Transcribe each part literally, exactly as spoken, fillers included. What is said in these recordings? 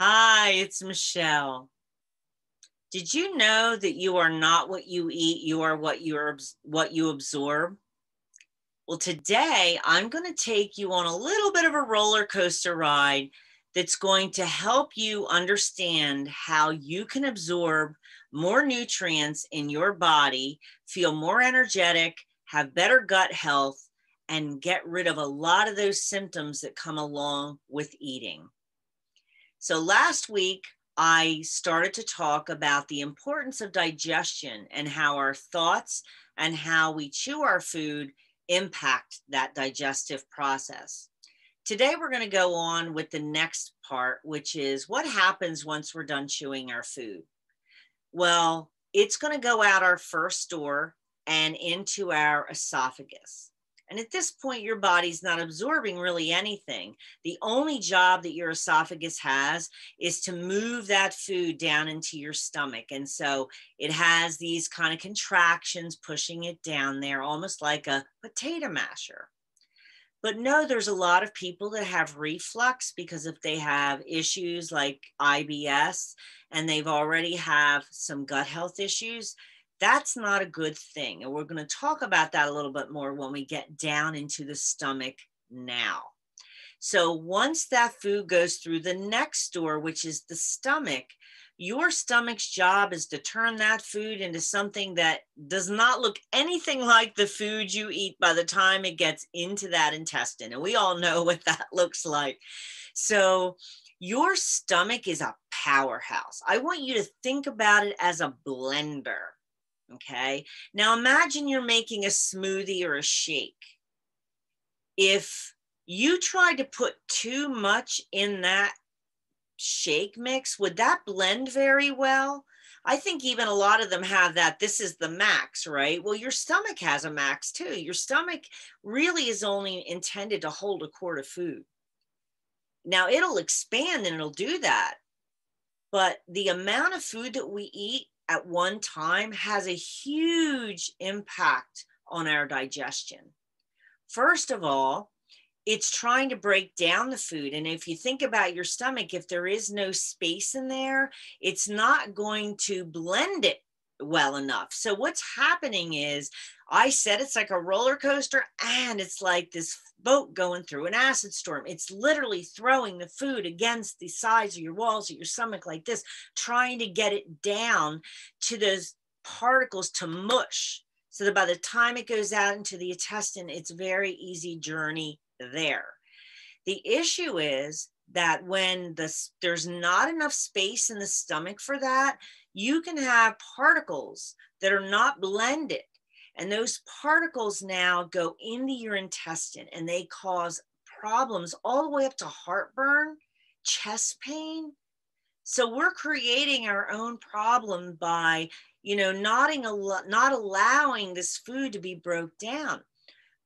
Hi, it's Michele. Did you know that you are not what you eat, you are what you are, what you absorb? Well, today I'm going to take you on a little bit of a roller coaster ride that's going to help you understand how you can absorb more nutrients in your body, feel more energetic, have better gut health, and get rid of a lot of those symptoms that come along with eating. So last week, I started to talk about the importance of digestion and how our thoughts and how we chew our food impact that digestive process. Today, we're going to go on with the next part, which is what happens once we're done chewing our food. Well, it's going to go out our first door and into our esophagus. And at this point, your body's not absorbing really anything. The only job that your esophagus has is to move that food down into your stomach. And so it has these kind of contractions pushing it down there, almost like a potato masher. But no, there's a lot of people that have reflux because if they have issues like I B S and they've already have some gut health issues, that's not a good thing. And we're going to talk about that a little bit more when we get down into the stomach now. So once that food goes through the next door, which is the stomach, your stomach's job is to turn that food into something that does not look anything like the food you eat by the time it gets into that intestine. And we all know what that looks like. So your stomach is a powerhouse. I want you to think about it as a blender. Okay, now imagine you're making a smoothie or a shake. If you tried to put too much in that shake mix, would that blend very well? I think even a lot of them have that. This is the max, right? Well, your stomach has a max too. Your stomach really is only intended to hold a quart of food. Now it'll expand and it'll do that. But the amount of food that we eat at one time has a huge impact on our digestion. First of all, it's trying to break down the food. And if you think about your stomach, if there is no space in there, it's not going to blend it well enough. So what's happening is, I said it's like a roller coaster and it's like this boat going through an acid storm. It's literally throwing the food against the sides of your walls of your stomach like this, trying to get it down to those particles to mush. So that by the time it goes out into the intestine, it's a very easy journey there. The issue is that when the, there's not enough space in the stomach for that, you can have particles that are not blended. And those particles now go into your intestine and they cause problems all the way up to heartburn, chest pain. So we're creating our own problem by, you know, not, not allowing this food to be broke down.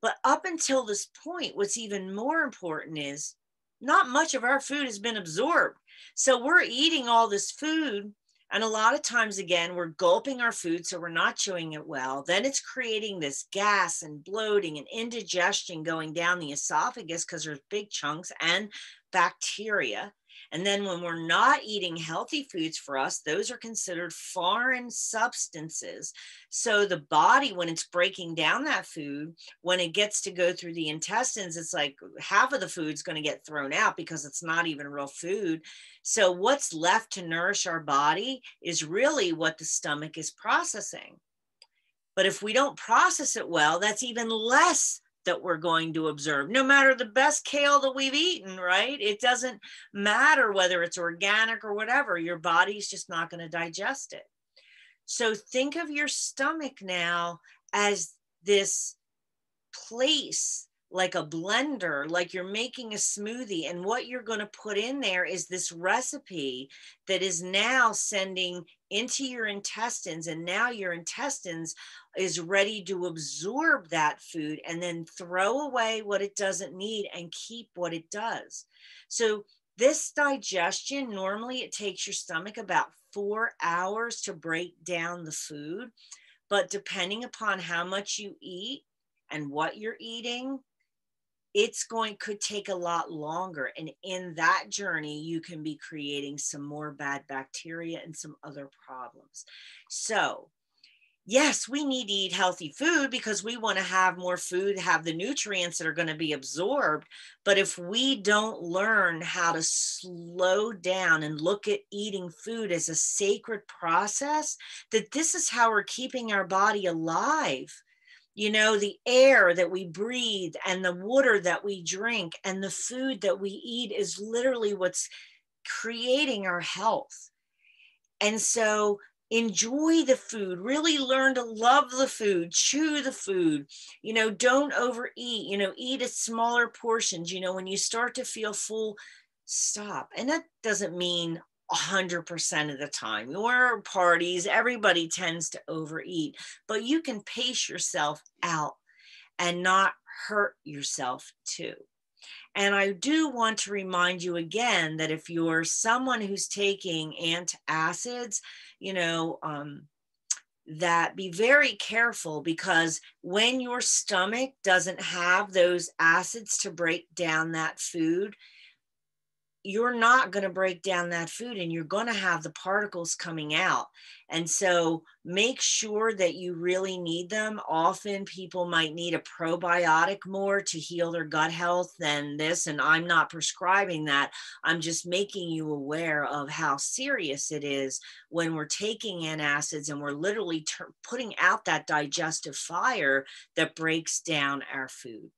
But up until this point, what's even more important is not much of our food has been absorbed. So we're eating all this food. And a lot of times, again, we're gulping our food, so we're not chewing it well. Then it's creating this gas and bloating and indigestion going down the esophagus because there's big chunks and bacteria. And then when we're not eating healthy foods for us, those are considered foreign substances. So the body, when it's breaking down that food, when it gets to go through the intestines, it's like half of the food's going to get thrown out because it's not even real food. So what's left to nourish our body is really what the stomach is processing. But if we don't process it well, that's even less that we're going to observe, no matter the best kale that we've eaten, right? It doesn't matter whether it's organic or whatever, your body's just not going to digest it. So think of your stomach now as this place, like a blender, like you're making a smoothie, and what you're going to put in there is this recipe that is now sending into your intestines, and now your intestines is ready to absorb that food and then throw away what it doesn't need and keep what it does. So this digestion, normally it takes your stomach about four hours to break down the food, but depending upon how much you eat and what you're eating, it's going could take a lot longer. And in that journey, you can be creating some more bad bacteria and some other problems. So yes, we need to eat healthy food because we want to have more food, have the nutrients that are going to be absorbed. But if we don't learn how to slow down and look at eating food as a sacred process, that this is how we're keeping our body alive. You know, the air that we breathe and the water that we drink and the food that we eat is literally what's creating our health. And so enjoy the food, really learn to love the food, chew the food, you know, don't overeat, you know, eat at smaller portions. You know, when you start to feel full, stop. And that doesn't mean one hundred percent of the time. Your parties, everybody tends to overeat, but you can pace yourself out and not hurt yourself too. And I do want to remind you again that if you're someone who's taking antacids, you know, um, that be very careful, because when your stomach doesn't have those acids to break down that food, you're not going to break down that food and you're going to have the particles coming out. And so make sure that you really need them. Often people might need a probiotic more to heal their gut health than this. And I'm not prescribing that. I'm just making you aware of how serious it is when we're taking antacids and we're literally putting out that digestive fire that breaks down our food.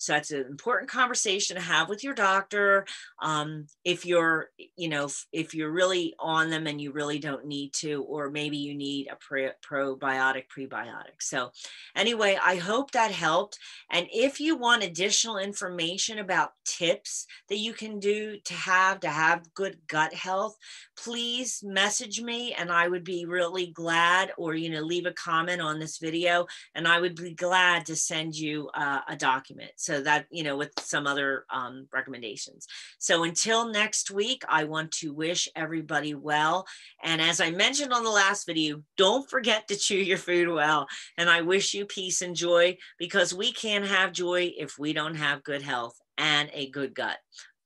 So that's an important conversation to have with your doctor. Um, if you're, you know, if you're really on them and you really don't need to, or maybe you need a pre probiotic, prebiotic. So anyway, I hope that helped. And if you want additional information about tips that you can do to have, to have good gut health, please message me and I would be really glad, or, you know, leave a comment on this video and I would be glad to send you uh, a document. So that, you know, with some other um, recommendations. So until next week, I want to wish everybody well. And as I mentioned on the last video, don't forget to chew your food well. And I wish you peace and joy, because we can't have joy if we don't have good health and a good gut.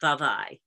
Bye-bye.